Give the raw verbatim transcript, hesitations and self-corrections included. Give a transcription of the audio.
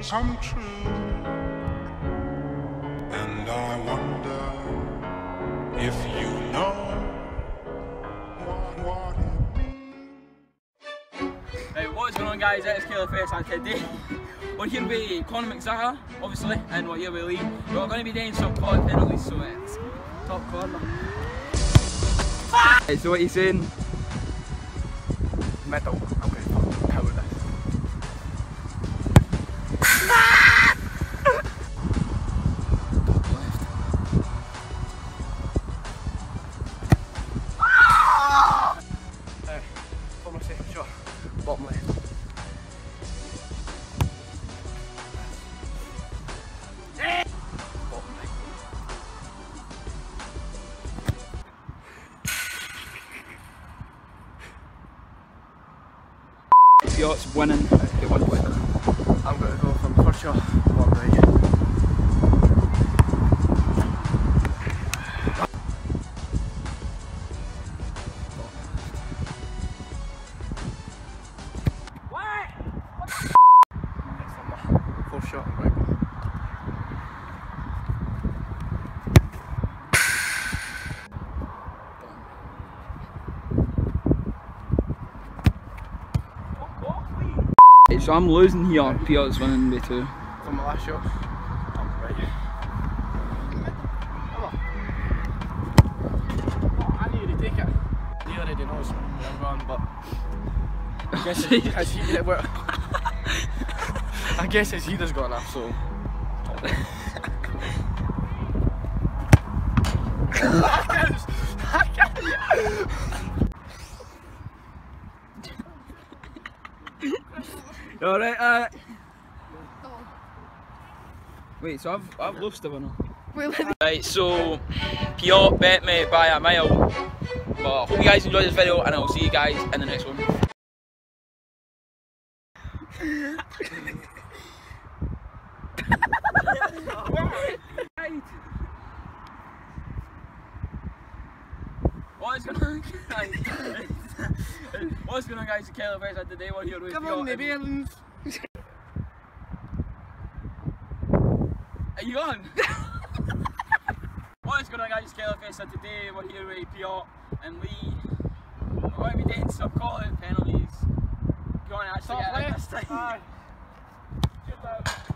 dreams untrue, and I wonder if you know what it means. Hey, what is going on, guys? It's Kyle F S, and today we're here with Connor McZacher, obviously, and we're here with Lee. We're going to be doing some content at least, so it's top corner. Hey, so what are you saying? Metal. I'm going to fucking power this. Bottom left. Hey. Bottom left. Piot's winning. They won the winner. I'm going to go from the first shot to one right. Shot and right. Hey, so I'm losing here, right. Piotr winning me too. From my last shot. I'm right. Come on. Oh, I need to take it. He already knows where I'm going, but I guess it, has he did work. I guess it's he that's got enough, so... Alright, alright. Wait, so I've, I've lost the winner. Right, so... Piotr bet me by a mile. But I hope you guys enjoyed this video, and I'll see you guys in the next one. What's going on, guys? What's going on, guys? Kyle F S, and today we're here with Come Piotr on, the and... Are you on? What's going on, guys? Kyle F S, and today we're here with Piotr and Lee. We're going to be doing some call-out penalties. You want to actually Stop get it this time?